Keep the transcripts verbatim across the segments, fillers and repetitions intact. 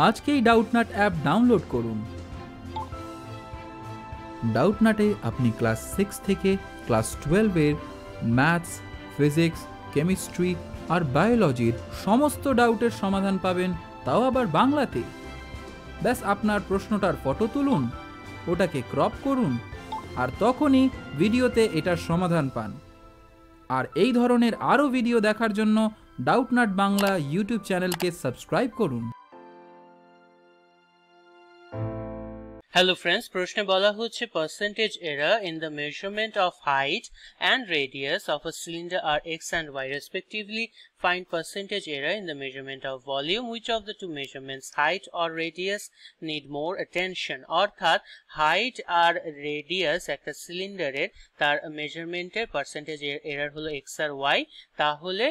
आज के Doubtnut app download करुन। डाउटनटे अपनी क्लास सिक्स थेके क्लास ट्वेल्व एर मैथ्स फिजिक्स केमिस्ट्री और बायोलॉजिर समस्त डाउटेर समाधान पाबेन, ताओ आबार बांग्लाते। बस आपनार प्रश्नटार फटो तुलुन, ओटाके क्रप करुन और तखोनी भिडियोते एटार समाधान पान। और एई धरोनेर आरो भिडियो देखार जोन्नो डाउटनट बांगला यूट्यूब चैनल के सबस्क्राइब करुन। हेलो फ्रेंड्स, प्रश्ने बोला होच्छे percentage error in the measurement of height and radius of a cylinder are x and y respectively. Find percentage error in the measurement of volume. Which of the two measurements, height or radius, need more attention? Orthat height or radius ekta cylinder er tar measurement er percentage error holo x ar y, tahole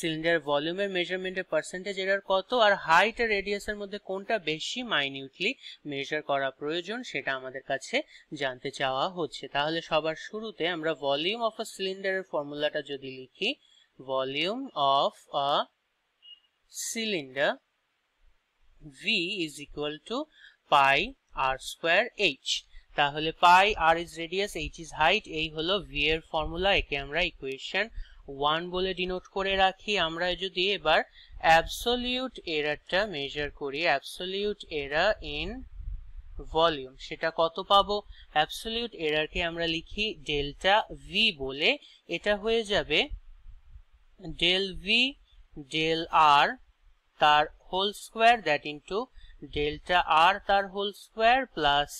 cylinder ভলিউমের মেজারমেন্টের percentage error কত আর height আর রেডিয়াসের মধ্যে কোনটা বেশি minutely measure করা প্রয়োজন সেটা আমাদের কাছে জানতে চাওয়া হচ্ছে। তাহলে সবার শুরুতে আমরা ভলিউম অফ আ সিলিন্ডারের ফর্মুলাটা যদি লিখি, volume of a cylinder v is equal to pi r square h, তাহলে pi r is radius, h is height, এই হলো v এর ফর্মুলা। একে আমরা ইকুয়েশন वन बोले डिनोट करे राखी। आमरा यदि एबार एब्सोल्यूट एररटा मेजर करी, एब्सोल्यूट एरर इन वॉल्यूम सेटा कत पाबो? एब्सोल्यूट एरर के आमरा लिखी डेल्टा v बोले, एटा होये जाबे डेल v डेल r तार whole square that into delta r तार whole square plus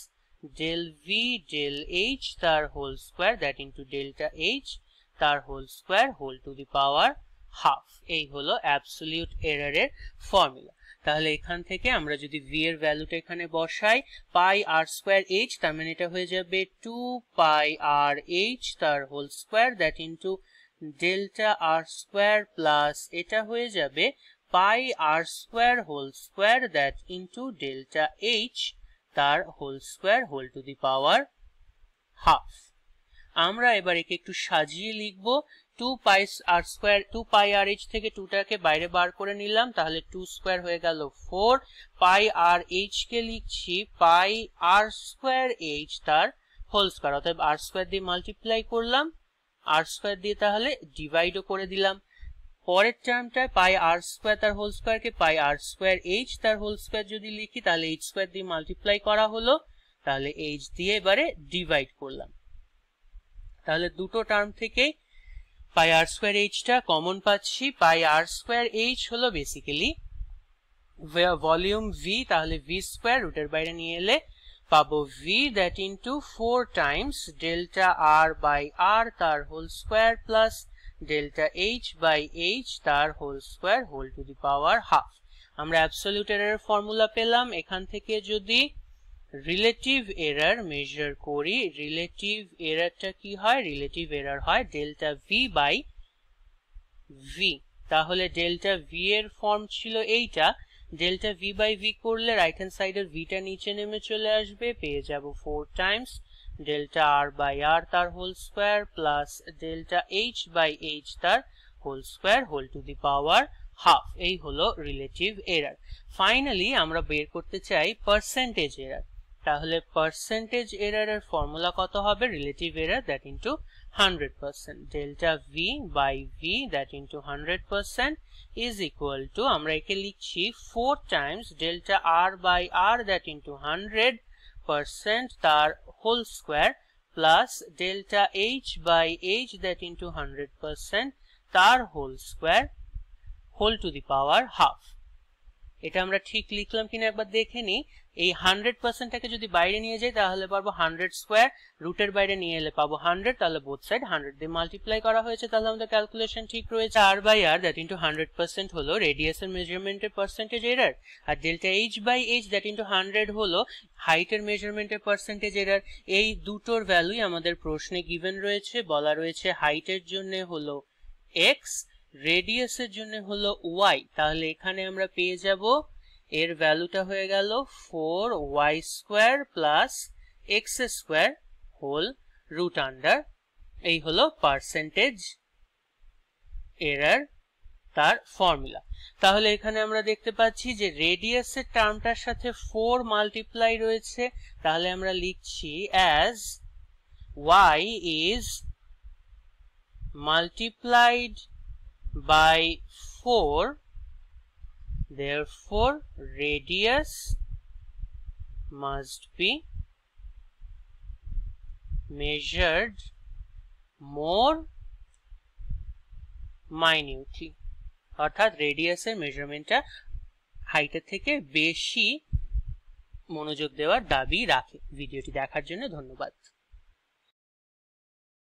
del v del h तार whole square that into delta h তার whole square whole to the power half. এই হলো অ্যাবসলিউট এররের formula. তাহলে এখান থেকে আমরা যদি v এর ভ্যালুটা এখানে বসাই পাই r স্কয়ার h, তার মানে এটা হয়ে যাবে टू পাই r h তার whole square that into delta r square plus এটা হয়ে যাবে pi r square whole square that into delta h তার whole square whole to the power half. আমরা এবারে একটু সাজিয়ে লিখব। Two pi r square, two pi r h থেকে टू টাকে বাইরে বার করে নিলাম, তাহলে टू স্কয়ার হয়ে গেল फोर। পাই r h কে লিখছি পাই r স্কয়ার h তার হোল স্কয়ার, অতএব r স্কয়ার দিয়ে মাল্টিপ্লাই করলাম, r স্কয়ার দিয়ে তাহলে ডিভাইডও করে দিলাম। পরের টার্মটা পাই r স্কয়ার তার হোল স্কয়ার কে পাই r স্কয়ার h তার হোল স্কয়ার যদি লিখি তাহলে h স্কয়ার দিয়ে মাল্টিপ্লাই করা হলো, তাহলে h দিয়ে এবারে ডিভাইড করলাম। তাহলে দুটো টার্ম থেকে পাই আর স্কয়ার h টা কমন পাচ্ছি। পাই আর স্কয়ার h হলো বেসিক্যালি ভলিউম v, তাহলে v স্কয়ার রুটের বাইরে নিয়ে এলে পাবো v that into four times delta r by r তার whole square plus delta h by h তার whole square whole to the power half. আমরা অ্যাবসলিউট এররের ফর্মুলা পেলাম। এখান থেকে যদি रिलेटिव एरर मेजर करी, रिलेटिव एरर टा की है? रिलेटिव एरर है डेल्टा v बाई v, ताहले डेल्टा v एर फर्म छिलो एटा डेल्टा v बाई v करले राइट हैंड साइड एर v टा नीचे नेमे चले आसबे, पेये जाबो four times delta r by r तार whole square plus delta h by h तार whole square whole to the power half. एई हलो रिलेटिव एरर। फाइनली आमरा बेर करते चाइ परसेंटेज एरर। তাহলে পার্সেন্টেজ এররের ফর্মুলা কত হবে? Relative error that into hundred percent, delta v by v that into hundred percent is equal to, আমরা একে লিখছি four times delta r by r that into hundred percent তার whole square plus delta h by h that into hundred percent তার whole square whole to the power half. এটা আমরা ঠিক লিখলাম কিনা একবার দেখে নি। এই হান্ড্রেড পার্সেন্ট টাকে যদি বাইরে নিয়ে যাই তাহলে পাবো হান্ড্রেড স্কয়ার, রুটের বাইরে নিয়ে এলে পাবো হান্ড্রেড, তাহলে বোথ সাইড হান্ড্রেড দিয়ে মাল্টিপ্লাই করা হয়েছে, তাহলে আমাদের ক্যালকুলেশন ঠিক রয়েছে। r by r that into hundred percent হলো রেডিয়াসের মেজারমেন্টের পার্সেন্টেজ এরর, আর delta h by h that into hundred হলো হাইটের মেজারমেন্টের পার্সেন্টেজ এরর। এই দুটোর ভ্যালুই আমাদের প্রশ্নে গিভেন রয়েছে। বলা রয়েছে হাইটের জন্য হলো x, রেডিয়াসের জন্য হলো y, তাহলে এখানে আমরা পেয়ে যাব এর ভ্যালুটা হয়ে গেল four y square plus x square whole root under. এই হলো পার্সেন্টেজ এরর তার ফর্মুলা। তাহলে এখানে আমরা দেখতে পাচ্ছি যে রেডিয়াসের টার্মটার সাথে ফোর মাল্টিপ্লাই রয়েছে, তাহলে আমরা লিখছি as y is multiplied by four, therefore radius must be measured more minutely, অর্থাৎ রেডিয়াসের মেজারমেন্টটা হাইটের থেকে বেশি মনোযোগ দেওয়ার দাবি রাখে। ভিডিওটি দেখার জন্য ধন্যবাদ।